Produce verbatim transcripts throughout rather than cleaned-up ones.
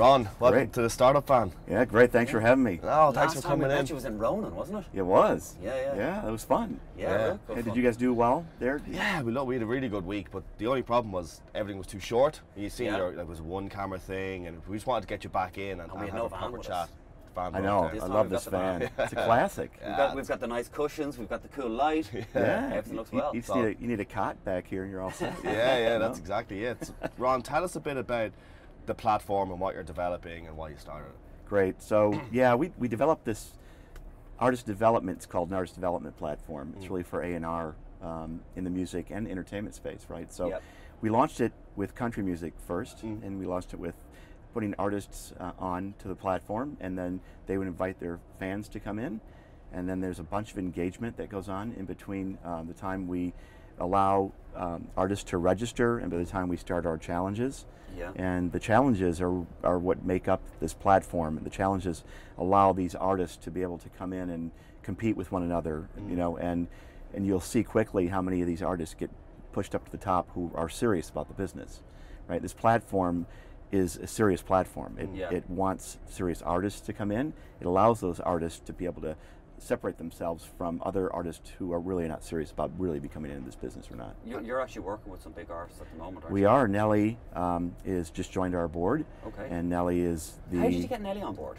Ron, welcome great. to the Startup Fam. Yeah, great. Thanks yeah. for having me. Oh, thanks Last for coming time we in. Met you was in Ronan, wasn't it? It was. Yeah, yeah. Yeah, it was fun. Yeah. yeah. Hey, fun. Did you guys do well there? Yeah, we we had a really good week, but the only problem was everything was too short. You see, yeah. there, there was one camera thing, and we just wanted to get you back in and, and, and we had have no a proper chat. Fan I know. I love this fan. fan. It's a classic. Yeah. We've, got, we've got the nice cushions. We've got the cool light. Yeah, yeah. Everything looks you, well. You, so. need a, you need a cot back here, and you're all set. yeah, yeah, that's know? exactly it. So, Ron, tell us a bit about the platform and what you're developing and why you started it. Great. So yeah, we we developed this artist development. It's called an artist development platform. It's mm. really for A and R um, in the music and entertainment space, right? So yep. we launched it with country music first, mm. and we launched it with. putting artists uh, on to the platform, and then they would invite their fans to come in, and then there's a bunch of engagement that goes on in between um, the time we allow um, artists to register and by the time we start our challenges. Yeah. And the challenges are, are what make up this platform, and the challenges allow these artists to be able to come in and compete with one another, mm. you know, and, and you'll see quickly how many of these artists get pushed up to the top who are serious about the business, right? This platform is a serious platform. It, yeah. it wants serious artists to come in. It allows those artists to be able to separate themselves from other artists who are really not serious about really becoming into this business or not. You're, you're actually working with some big artists at the moment, aren't we you? We are. Nelly um, is just joined our board. Okay. And Nelly is the... How did you get Nelly on board?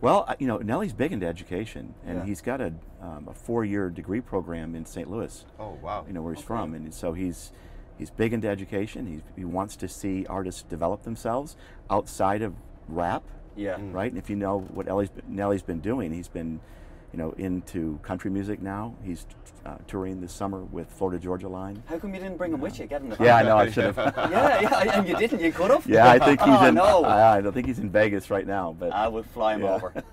Well, you know, Nelly's big into education, and yeah. he's got a, um, a four-year degree program in Saint Louis. Oh, wow. You know, where he's okay. from, and so he's... He's big into education. He's, he wants to see artists develop themselves outside of rap, yeah. mm. right? And if you know what Nelly's been, Nelly's been doing, he's been, you know, into country music now. He's uh, touring this summer with Florida Georgia Line. How come you didn't bring him with you? Get him the yeah, I know. I should have. yeah, yeah, and you didn't. You could have. Yeah, I think he's oh, in. No. I, I think he's in Vegas right now. But I will fly him yeah. over.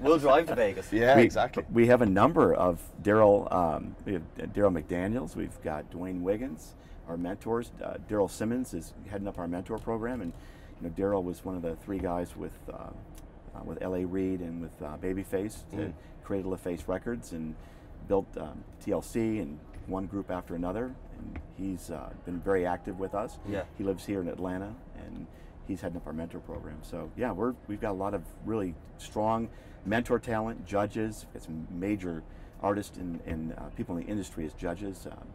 We'll drive to Vegas. Yeah, we, exactly. We have a number of Daryl. Um, we have Daryl McDaniels. We've got Dwayne Wiggins. Our mentors, uh, Daryl Simmons is heading up our mentor program, and you know Daryl was one of the three guys with uh, uh, with L A Reid and with uh, Babyface mm. that created LaFace records and built um, T L C and one group after another. And he's uh, been very active with us. Yeah, he lives here in Atlanta, and he's heading up our mentor program. So yeah, we're we've got a lot of really strong mentor talent, judges. We've got some major artists and, and uh, people in the industry as judges. Um,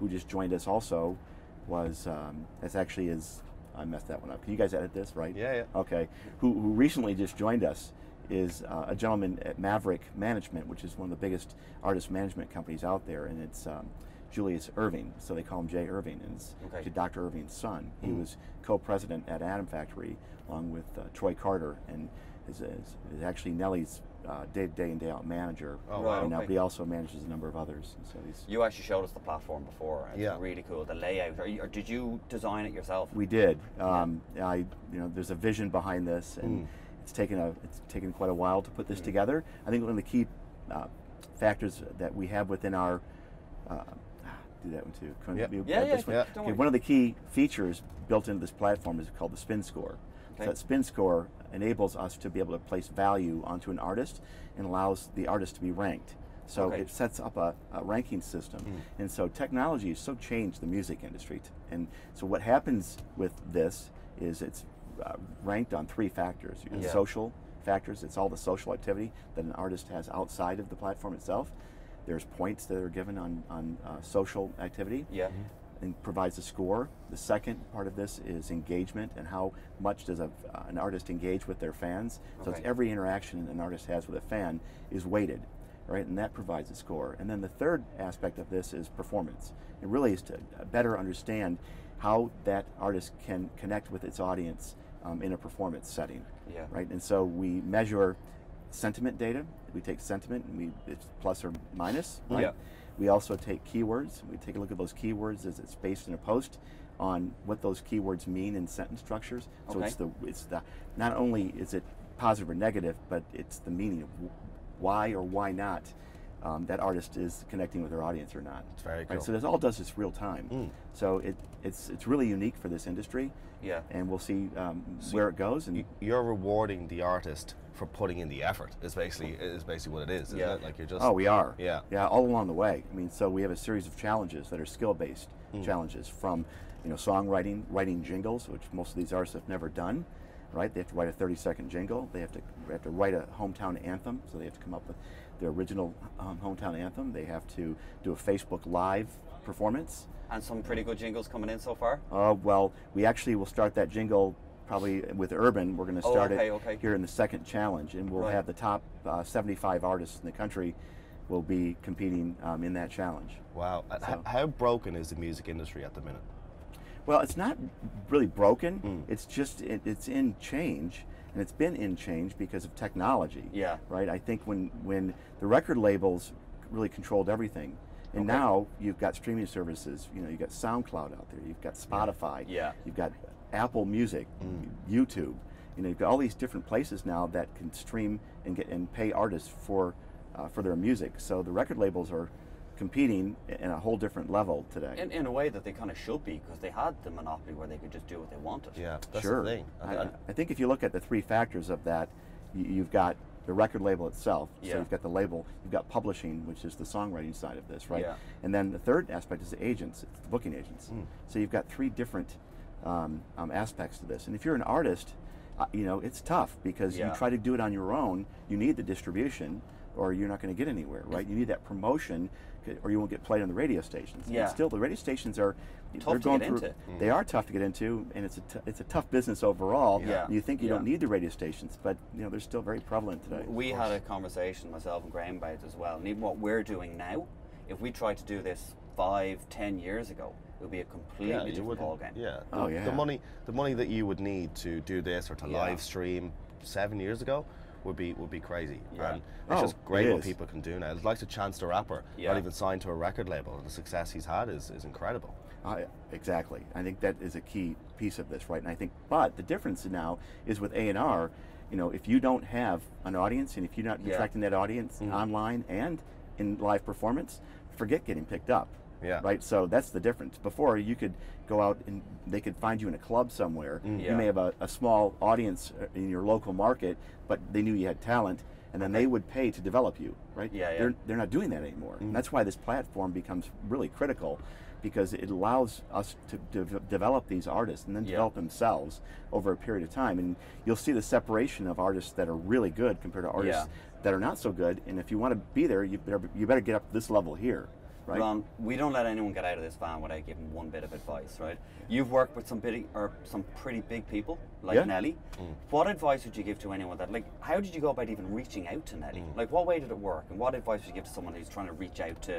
who just joined us also was, um, that's actually is, I messed that one up. Can you guys edit this, right? Yeah, yeah. Okay. Who, who recently just joined us is uh, a gentleman at Maverick Management, which is one of the biggest artist management companies out there, and it's um, Julius Irving, so they call him Jay Irving, and it's okay. Doctor Irving's son. Mm. He was co-president at Atom Factory along with uh, Troy Carter, and is, is, is actually Nelly's Uh, day, day in, day out manager. Oh, right. Now, okay. But he also manages a number of others. And so he's you actually showed us the platform before. It's yeah. really cool. The layout. Are you, or did you design it yourself? We did. Um, yeah. I, you know, there's a vision behind this, and mm. it's taken a, it's taken quite a while to put this mm. together. I think one of the key uh, factors that we have within our, uh, do that one too. Can yep. you yeah, yeah, this yeah. One? Yeah. Okay, one of the key features built into this platform is called the spin score. Okay. So that spin score enables us to be able to place value onto an artist and allows the artist to be ranked. So okay. it sets up a, a ranking system. Mm. And so technology has so changed the music industry. And so what happens with this is it's uh, ranked on three factors. You know, yeah. social factors, it's all the social activity that an artist has outside of the platform itself. There's points that are given on, on uh, social activity. Yeah. Mm-hmm. and provides a score. The second part of this is engagement and how much does a, uh, an artist engage with their fans. So okay. it's every interaction an artist has with a fan is weighted, right? And that provides a score. And then the third aspect of this is performance. It really is to better understand how that artist can connect with its audience um, in a performance setting, yeah. right? And so we measure sentiment data. We take sentiment and we, it's plus or minus, right? Yeah. We also take keywords. We take a look at those keywords as it's based in a post on what those keywords mean in sentence structures. So okay. it's the it's the not only is it positive or negative, but it's the meaning of why or why not um, that artist is connecting with their audience or not. It's very cool. Right? So this all does this real time. Mm. So it it's it's really unique for this industry. Yeah. And we'll see um, so where it goes. And you're rewarding the artist for putting in the effort is basically is basically what it is, isn't yeah. it? Like you're just oh, we are. Yeah. Yeah, all along the way. I mean, so we have a series of challenges that are skill-based mm. challenges from, you know, songwriting, writing jingles, which most of these artists have never done, right? They have to write a thirty second jingle. They have to they have to write a hometown anthem. So they have to come up with their original um, hometown anthem. They have to do a Facebook Live performance. And some pretty good jingles coming in so far? Uh, well, we actually will start that jingle probably with Urban. We're going to start oh, okay, it okay. here in the second challenge, and we'll right. have the top uh, seventy-five artists in the country will be competing um, in that challenge. Wow. So, how broken is the music industry at the minute? Well, it's not really broken. Mm. It's just, it, it's in change, and it's been in change because of technology. Yeah. Right? I think when, when the record labels really controlled everything, and okay. now you've got streaming services, you know, you've got SoundCloud out there, you've got Spotify, yeah. you've got Apple Music, mm. YouTube, you know, you've got all these different places now that can stream and get and pay artists for Uh, for their music. So the record labels are competing in a whole different level today. In, in a way that they kind of should be, because they had the monopoly where they could just do what they wanted. Yeah, that's sure. the thing. I, I, I think if you look at the three factors of that, you, you've got the record label itself, yeah. so you've got the label, you've got publishing, which is the songwriting side of this, right? Yeah. And then the third aspect is the agents, it's the booking agents. Mm. So you've got three different um, um, aspects to this. And if you're an artist, uh, you know, it's tough, because yeah. you try to do it on your own, you need the distribution, or you're not going to get anywhere, right? You need that promotion, or you won't get played on the radio stations. Yeah. And still, the radio stations are tough to going get through, into. Mm. They are tough to get into, and it's a t it's a tough business overall. Yeah. And you think you yeah. don't need the radio stations, but you know they're still very prevalent today. We had a conversation, myself and Graham Bates as well, and even what we're doing now, if we tried to do this five, ten years ago, it would be a completely yeah, different ballgame. Yeah. The, oh yeah. The money, the money that you would need to do this or to yeah. live stream seven years ago would be would be crazy, yeah. and it's oh, just great it what people can do now. It's like the Chance the Rapper, yeah. not even signed to a record label, and the success he's had is, is incredible. Uh, exactly, I think that is a key piece of this, right? And I think, but the difference now is with A and R, you know, if you don't have an audience, and if you're not attracting yeah. that audience mm. online and in live performance, forget getting picked up. Yeah. Right. So that's the difference. Before, you could go out and they could find you in a club somewhere. Mm, yeah. You may have a, a small audience in your local market, but they knew you had talent, and then okay. they would pay to develop you. Right. Yeah. yeah. They're they're not doing that anymore. Mm. And that's why this platform becomes really critical, because it allows us to de develop these artists and then yeah. develop themselves over a period of time. And you'll see the separation of artists that are really good compared to artists yeah. that are not so good. And if you want to be there, you better you better get up to this level here. Right. Ron, we don't let anyone get out of this van without giving one bit of advice, right? Yeah. You've worked with some pretty, or some pretty big people, like yeah. Nelly. Mm. What advice would you give to anyone that, like, how did you go about even reaching out to Nelly? Mm. Like, what way did it work? And what advice would you give to someone who's trying to reach out to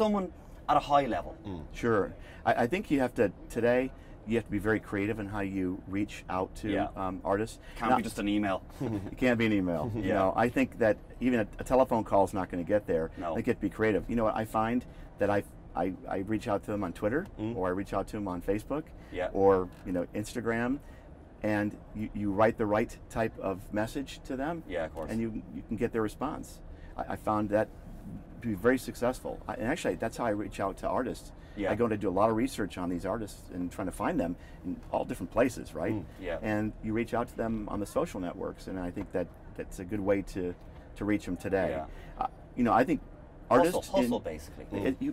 someone at a high level? Mm. Sure. I, I think you have to, today, you have to be very creative in how you reach out to yeah. um, artists. Can't Not, be just an email. It can't be an email. yeah. You know, I think that even a, a telephone call is not going to get there. No. They get to be creative. You know what I find? That I, I, I reach out to them on Twitter, mm. or I reach out to them on Facebook, yeah. or you know Instagram, and you, you write the right type of message to them, yeah, of course. and you, you can get their response. I, I found that to be very successful. I, and actually, that's how I reach out to artists. Yeah. I go to do a lot of research on these artists and trying to find them in all different places, right? Mm. Yeah. And you reach out to them on the social networks, and I think that that's a good way to, to reach them today. Yeah. Uh, you know, I think. Artists hustle, hustle in, basically. It, you,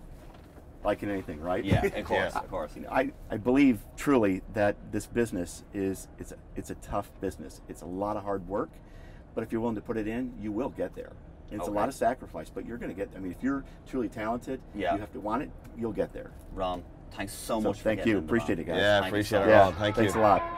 like in anything, right? Yeah, of course, yeah. of course. You know. I, I believe truly that this business is, it's a, it's a tough business. It's a lot of hard work, but if you're willing to put it in, you will get there. And it's okay. a lot of sacrifice, but you're going to get, I mean, if you're truly talented, yeah. you have to want it, you'll get there. Ron, thanks so, so much for thank you. Appreciate it, guys. Yeah, thank appreciate it, Ron. Yeah, thank you. Thanks a lot.